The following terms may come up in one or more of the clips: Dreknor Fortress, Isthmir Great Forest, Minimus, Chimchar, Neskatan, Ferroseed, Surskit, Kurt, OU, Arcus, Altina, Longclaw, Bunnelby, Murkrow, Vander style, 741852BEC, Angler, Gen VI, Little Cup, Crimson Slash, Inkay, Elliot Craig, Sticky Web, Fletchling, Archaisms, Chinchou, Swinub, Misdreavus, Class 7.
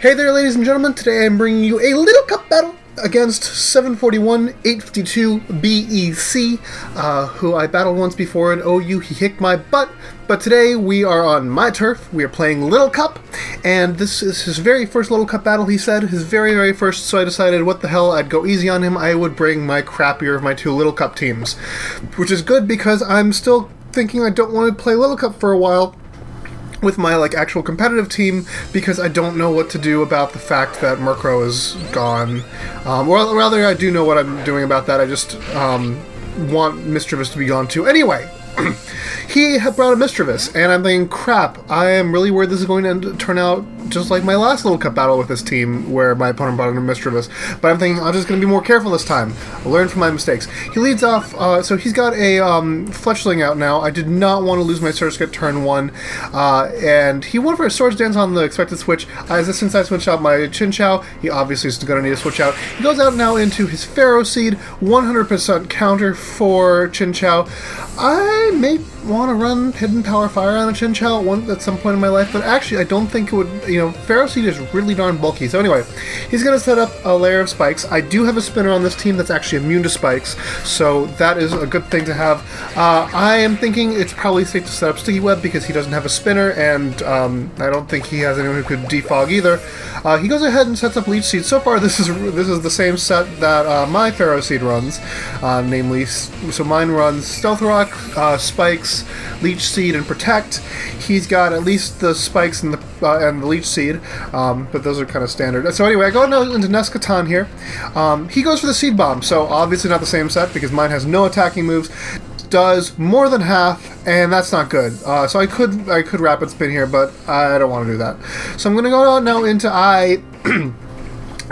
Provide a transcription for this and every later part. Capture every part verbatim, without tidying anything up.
Hey there, ladies and gentlemen. Today I'm bringing you a little cup battle against seven forty-one eight fifty-two B E C, uh, who I battled once before in O U. He hicked my butt, but today we are on my turf. We are playing Little Cup, and this is his very first Little Cup battle, he said. His very, very first, so I decided, what the hell, I'd go easy on him. I would bring my crappier of my two Little Cup teams, which is good because I'm still thinking I don't want to play Little Cup for a while with my like actual competitive team, because I don't know what to do about the fact that Murkrow is gone. Um, or rather, I do know what I'm doing about that. I just um, want Misdreavus to be gone too. Anyway, he brought a Misdreavus, and I'm thinking, crap, I am really worried this is going to end, turn out just like my last Little Cup battle with this team, where my opponent brought in a Misdreavus. But I'm thinking, I'm just going to be more careful this time. I'll learn from my mistakes. He leads off, uh, so he's got a um, Fletchling out now. I did not want to lose my Surskit turn one. Uh, and he went for a Swords Dance on the expected switch. Uh, since I switched out my Chinchou, he obviously is going to need to switch out. He goes out now into his Ferroseed, one hundred percent counter for Chinchou. I may want to run Hidden Power Fire on a Chinchou at, one, at some point in my life, but actually I don't think it would. You know, Ferroseed is really darn bulky. So anyway, he's going to set up a layer of spikes. I do have a spinner on this team that's actually immune to spikes, so that is a good thing to have. Uh, I am thinking it's probably safe to set up Sticky Web because he doesn't have a spinner, and um, I don't think he has anyone who could defog either. Uh, he goes ahead and sets up Leech Seed. So far, this is this is the same set that uh, my Ferroseed runs, uh, namely, so mine runs Stealth Rock, uh, Spikes, Leech Seed, and Protect. He's got at least the Spikes and the uh, and the Leech Seed, um, but those are kind of standard. So anyway, I go into Neskatan here. Um, he goes for the Seed Bomb, so obviously not the same set because mine has no attacking moves. Does more than half, and that's not good. Uh, so I could I could Rapid Spin here, but I don't want to do that. So I'm going to go out now into I...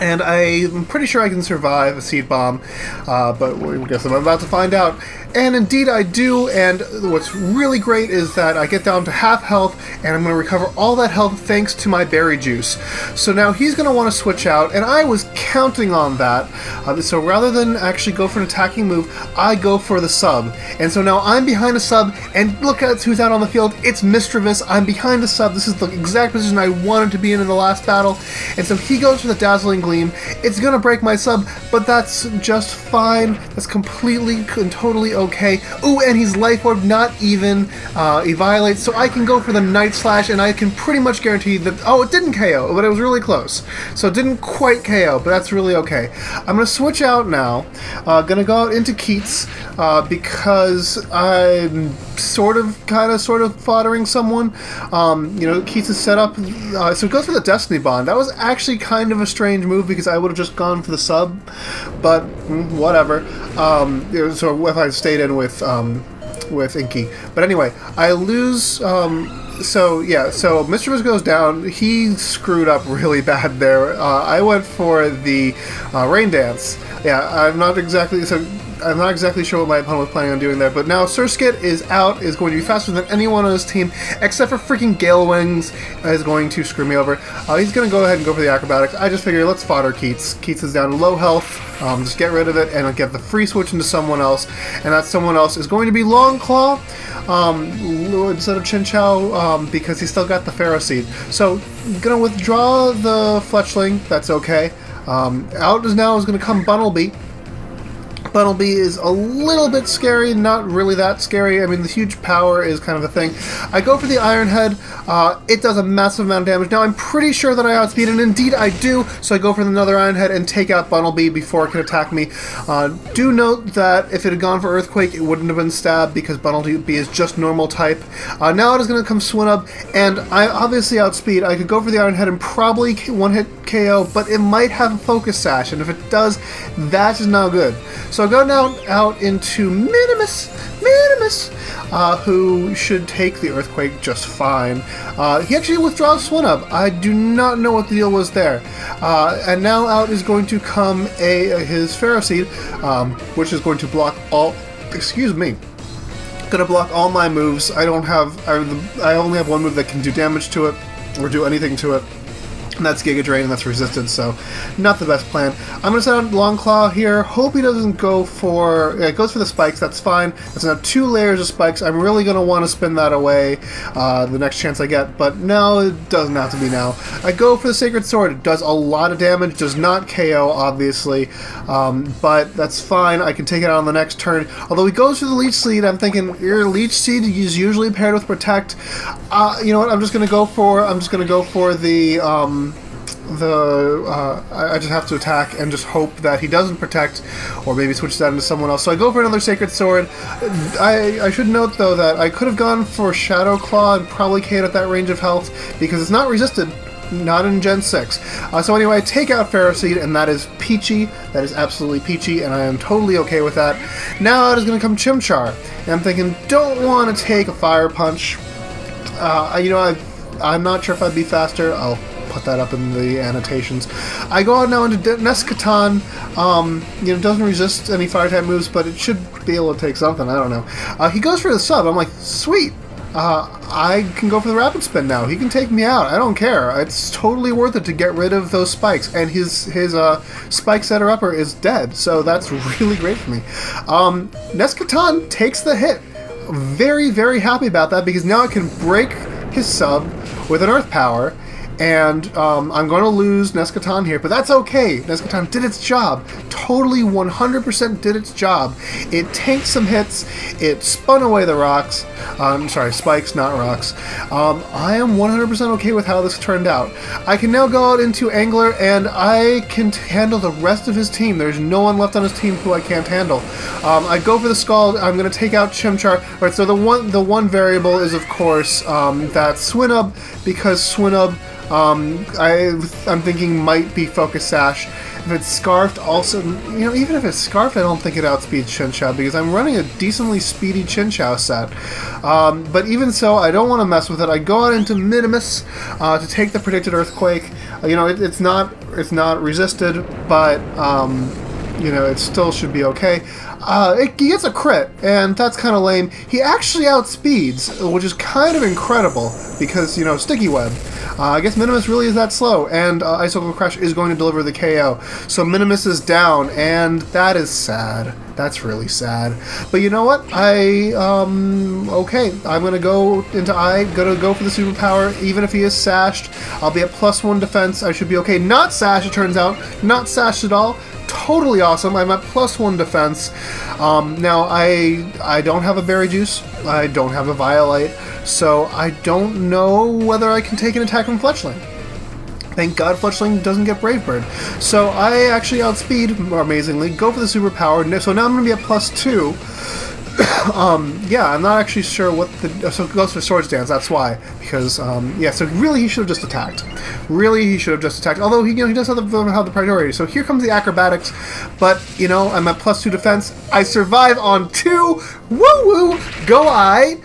And I'm pretty sure I can survive a Seed Bomb, uh, but I guess I'm about to find out. And indeed I do, and what's really great is that I get down to half health, and I'm going to recover all that health thanks to my Berry Juice. So now he's going to want to switch out, and I was counting on that. Uh, so rather than actually go for an attacking move, I go for the sub. And so now I'm behind a sub, and look at who's out on the field. It's Misdreavus. I'm behind a sub. This is the exact position I wanted to be in in the last battle. And so he goes for the Dazzling Glow. It's gonna break my sub, but that's just fine. That's completely and totally okay. Ooh, and he's Life Orb, not even uh, Evilate, so I can go for the Night Slash, and I can pretty much guarantee that. Oh, it didn't K O, but it was really close. So it didn't quite K O, but that's really okay. I'm gonna switch out now. Uh, gonna go out into Keats uh, because I'm sort of, kind of, sort of foddering someone. Um, you know, Keats is set up, uh, so it goes for the Destiny Bond. That was actually kind of a strange move, because I would have just gone for the sub, but mm, whatever. Um, so if I stayed in with um, with Inkay, but anyway, I lose. Um, so yeah, so Misdreavus goes down. He screwed up really bad there. Uh, I went for the uh, Rain Dance. Yeah, I'm not exactly so. I'm not exactly sure what my opponent was planning on doing there, but now Surskit is out, is going to be faster than anyone on his team, except for freaking Gale Wings, is going to screw me over. Uh, he's going to go ahead and go for the Acrobatics. I just figured, let's fodder Keats. Keats is down to low health. Um, just get rid of it, and I'll get the free switch into someone else, and that someone else is going to be Longclaw um, instead of Chinchou, um, because he's still got the Ferroseed. So, going to withdraw the Fletchling. That's okay. Um, out is now is going to come Bunnelby. Bunnelby is a little bit scary, not really that scary. I mean, the huge power is kind of a thing. I go for the Iron Head. Uh, it does a massive amount of damage. Now, I'm pretty sure that I outspeed, and indeed I do, so I go for another Iron Head and take out Bunnelby before it can attack me. Uh, do note that if it had gone for Earthquake, it wouldn't have been stabbed, because Bunnelby is just normal type. Uh, now it is going to come Swinub, and I obviously outspeed. I could go for the Iron Head and probably one-hit K O, but it might have a Focus Sash, and if it does, that is not good. So So I go now out into Minimus, Minimus, uh, who should take the Earthquake just fine. Uh, he actually withdraws Swinub. I do not know what the deal was there. Uh, and now out is going to come a his Ferroseed, um, which is going to block all, excuse me, going to block all my moves. I don't have, I, I only have one move that can do damage to it, or do anything to it. And that's Giga Drain, and that's Resistance, so not the best plan. I'm going to set out Longclaw here. Hope he doesn't go for... Yeah, it goes for the Spikes, that's fine. That's now two layers of Spikes. I'm really going to want to spin that away uh, the next chance I get, but no, it doesn't have to be now. I go for the Sacred Sword. It does a lot of damage. Does not K O, obviously, um, but that's fine. I can take it out on the next turn. Although he goes for the Leech Seed, I'm thinking, your Leech Seed is usually paired with Protect. Uh, you know what, I'm just going to go for... I'm just going to go for the... Um, the uh, I just have to attack and just hope that he doesn't protect, or maybe switch that into someone else. So I go for another Sacred Sword. I, I should note though that I could have gone for Shadow Claw and probably K O'd at that range of health because it's not resisted, not in Gen six. Uh, so anyway, I take out Ferroseed, and that is peachy. That is absolutely peachy, and I am totally okay with that. Now out is going to come Chimchar, and I'm thinking, don't want to take a Fire Punch. Uh, you know, I, I'm not sure if I'd be faster. I'll put that up in the annotations. I go out now into Neskatan. Um, you know, doesn't resist any fire type moves, but it should be able to take something. I don't know. Uh, he goes for the sub. I'm like, sweet. Uh, I can go for the Rapid Spin now. He can take me out. I don't care. It's totally worth it to get rid of those spikes. And his his uh, spike setter upper is dead, so that's really great for me. Um, Neskatan takes the hit. Very, very happy about that because now I can break his sub with an Earth Power. And um, I'm going to lose Neskatan here, but that's okay. Neskatan did its job. Totally one hundred percent did its job. It tanked some hits. It spun away the rocks. I'm um, sorry, spikes, not rocks. Um, I am one hundred percent okay with how this turned out. I can now go out into Angler, and I can handle the rest of his team. There's no one left on his team who I can't handle. Um, I go for the Scald. I'm going to take out Chimchar. All right, so the one, the one variable is, of course, um, that Swinub, because Swinub... Um, I, I'm thinking might be Focus Sash. If it's Scarfed, also, you know, even if it's Scarfed, I don't think it outspeeds Chinchou because I'm running a decently speedy Chinchou set. Um, but even so, I don't want to mess with it. I go out into Minimus uh, to take the predicted Earthquake. Uh, you know, it, it's not it's not resisted, but um, you know, it still should be okay. Uh, it, he gets a crit, and that's kind of lame. He actually outspeeds, which is kind of incredible because, you know, Sticky Web. Uh, I guess Minimus really is that slow, and uh, Icicle Crash is going to deliver the K O. So Minimus is down, and that is sad. That's really sad. But you know what? I, um, okay. I'm going to go into I, going to go for the superpower, even if he is sashed. I'll be at plus one defense. I should be okay. Not sashed, it turns out. Not sashed at all. Totally awesome. I'm at plus one defense. Um, now, I I don't have a Berry Juice. I don't have a Violite. So I don't know whether I can take an attack from Fletchling. Thank God Fletchling doesn't get Brave Bird. So I actually outspeed, amazingly, go for the superpower. So now I'm going to be at plus two. um, yeah, I'm not actually sure what the... So it goes for Swords Dance, that's why. Because, um, yeah, so really he should have just attacked. Really he should have just attacked. Although, he, you know, he does have the, have the priority. So here comes the acrobatics. But, you know, I'm at plus two defense. I survive on two. Woo-woo! Go I!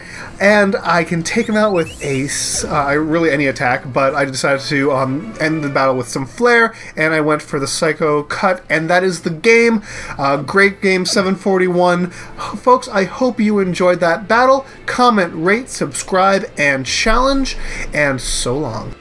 And I can take him out with Ace, uh, really any attack, but I decided to um, end the battle with some Flare, and I went for the Psycho Cut, and that is the game. Uh, great game, seven forty-one. Folks, I hope you enjoyed that battle. Comment, rate, subscribe, and challenge, and so long.